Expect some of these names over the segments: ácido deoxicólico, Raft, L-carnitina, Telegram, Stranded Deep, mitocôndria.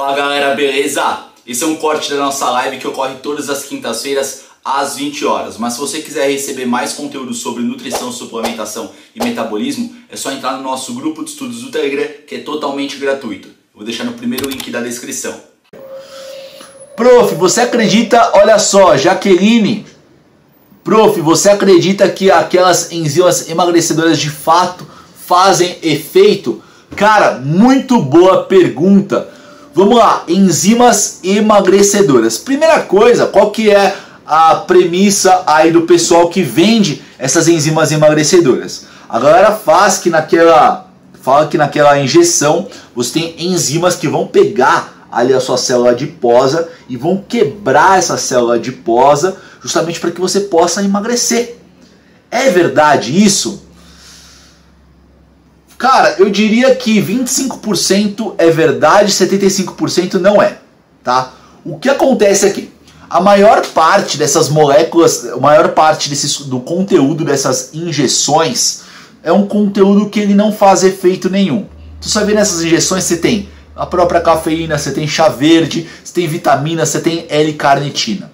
Fala galera, beleza? Esse é um corte da nossa live que ocorre todas as quintas-feiras às 20 horas. Mas se você quiser receber mais conteúdo sobre nutrição, suplementação e metabolismo, é só entrar no nosso grupo de estudos do Telegram, que é totalmente gratuito. Eu vou deixar no primeiro link da descrição. Prof, você acredita, olha só, Jaqueline. Prof, você acredita que aquelas enzimas emagrecedoras de fato fazem efeito? Cara, muito boa pergunta. Vamos lá, enzimas emagrecedoras. Primeira coisa, qual que é a premissa aí do pessoal que vende essas enzimas emagrecedoras? A galera fala que naquela injeção você tem enzimas que vão pegar ali a sua célula adiposa e vão quebrar essa célula adiposa justamente para que você possa emagrecer. É verdade isso? Cara, eu diria que 25% é verdade, 75% não é, tá? O que acontece aqui? A maior parte dessas moléculas, a maior parte do conteúdo dessas injeções é um conteúdo que ele não faz efeito nenhum. Tu sabe, nessas injeções você tem a própria cafeína, você tem chá verde, você tem vitamina, você tem L-carnitina.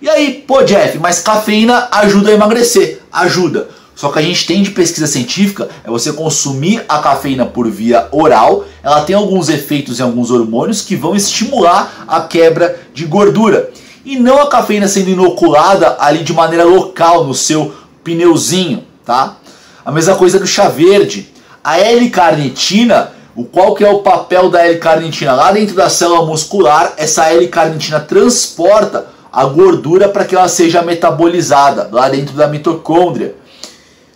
E aí, pô Jeff, mas cafeína ajuda a emagrecer, ajuda. Só que a gente tem de pesquisa científica é você consumir a cafeína por via oral. Ela tem alguns efeitos em alguns hormônios que vão estimular a quebra de gordura. E não a cafeína sendo inoculada ali de maneira local no seu pneuzinho, tá? A mesma coisa do chá verde. A L-carnitina, qual que é o papel da L-carnitina? Lá dentro da célula muscular, essa L-carnitina transporta a gordura para que ela seja metabolizada lá dentro da mitocôndria.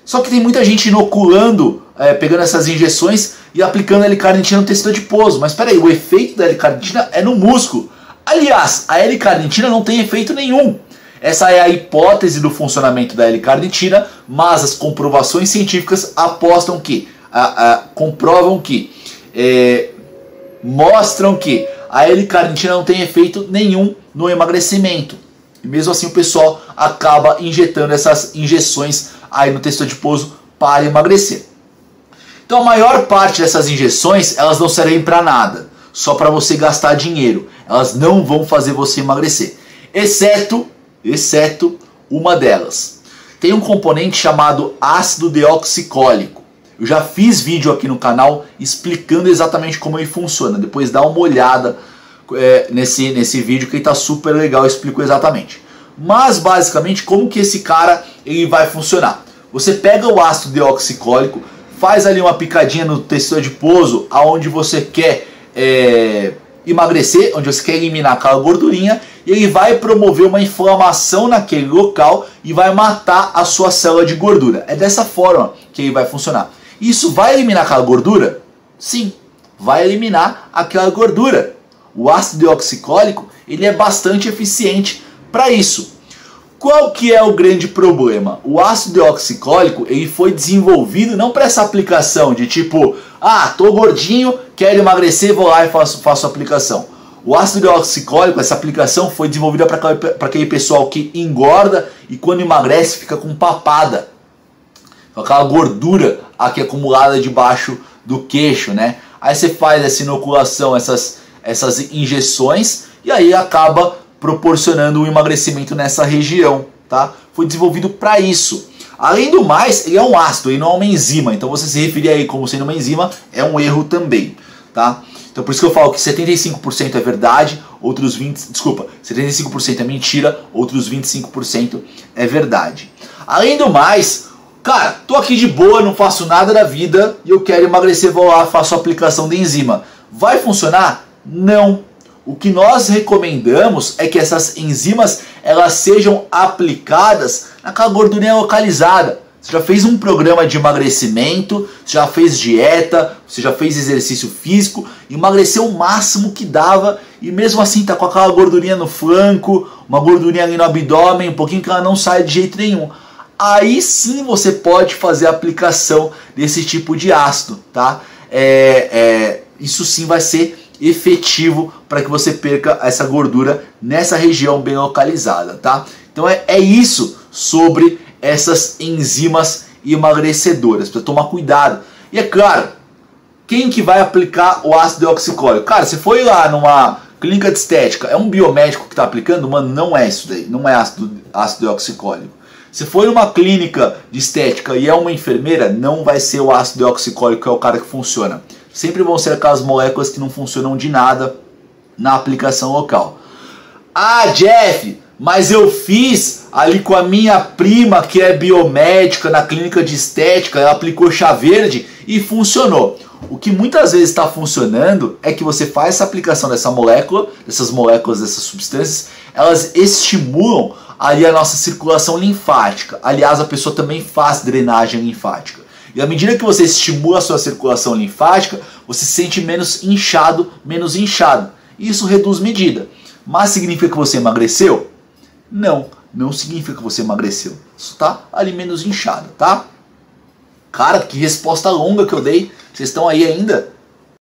Só que tem muita gente inoculando, pegando essas injeções e aplicando L-carnitina no tecido adiposo. Mas peraí, o efeito da L-carnitina é no músculo. Aliás, a L-carnitina não tem efeito nenhum. Essa é a hipótese do funcionamento da L-carnitina, mas as comprovações científicas apostam que, comprovam que, mostram que a L-carnitina não tem efeito nenhum no emagrecimento. E mesmo assim o pessoal acaba injetando essas injeções aí no tecido adiposo para emagrecer. Então a maior parte dessas injeções, elas não servem para nada, só para você gastar dinheiro. Elas não vão fazer você emagrecer, exceto uma delas. Tem um componente chamado ácido deoxicólico. Eu já fiz vídeo aqui no canal explicando exatamente como ele funciona. Depois dá uma olhada nesse vídeo que está super legal, eu explico exatamente. Mas basicamente como que esse cara ele vai funcionar? Você pega o ácido deoxicólico, faz ali uma picadinha no tecido adiposo aonde você quer emagrecer, onde você quer eliminar aquela gordurinha, e ele vai promover uma inflamação naquele local e vai matar a sua célula de gordura. É dessa forma que ele vai funcionar. Isso vai eliminar aquela gordura? Sim, vai eliminar aquela gordura. O ácido deoxicólico ele é bastante eficiente para isso. Qual que é o grande problema? O ácido deoxicólico ele foi desenvolvido não para essa aplicação de tipo, ah, tô gordinho, quero emagrecer, vou lá e faço aplicação. O ácido deoxicólico, essa aplicação foi desenvolvida para aquele pessoal que engorda e quando emagrece fica com papada, com aquela gordura aqui acumulada debaixo do queixo, né? Aí você faz essa inoculação, essas injeções e aí acaba proporcionando um emagrecimento nessa região, tá? Foi desenvolvido para isso. Além do mais, ele é um ácido, ele não é uma enzima. Então você se referir aí como sendo uma enzima é um erro também, tá? Então por isso que eu falo que 75% é verdade, outros 75% é mentira, outros 25% é verdade. Além do mais, cara, tô aqui de boa, não faço nada da vida e eu quero emagrecer, vou lá, faço a aplicação da enzima. Vai funcionar? Não. O que nós recomendamos é que essas enzimas elas sejam aplicadas naquela gordurinha localizada. Você já fez um programa de emagrecimento, você já fez dieta, você já fez exercício físico, emagreceu o máximo que dava e mesmo assim tá com aquela gordurinha no flanco, uma gordurinha ali no abdômen, um pouquinho que ela não sai de jeito nenhum. Aí sim você pode fazer a aplicação desse tipo de ácido, tá? Isso sim vai ser efetivo para que você perca essa gordura nessa região bem localizada, tá? Então é isso sobre essas enzimas emagrecedoras, precisa tomar cuidado. E é claro, quem que vai aplicar o ácido deoxicólico? Cara, você foi lá numa clínica de estética, é um biomédico que está aplicando? Mano, não é isso daí, não é ácido deoxicólico. Se for numa clínica de estética e é uma enfermeira, não vai ser o ácido deoxicólico que é o cara que funciona. Sempre vão ser aquelas moléculas que não funcionam de nada na aplicação local. Ah, Jeff, mas eu fiz ali com a minha prima que é biomédica na clínica de estética, ela aplicou chá verde e funcionou. O que muitas vezes está funcionando é que você faz essa aplicação dessa molécula, dessas moléculas, dessas substâncias, elas estimulam ali a nossa circulação linfática. Aliás, a pessoa também faz drenagem linfática. E à medida que você estimula a sua circulação linfática, você se sente menos inchado. Isso reduz medida. Mas significa que você emagreceu? Não, não significa que você emagreceu. Você tá ali menos inchado, tá? Cara, que resposta longa que eu dei. Vocês estão aí ainda?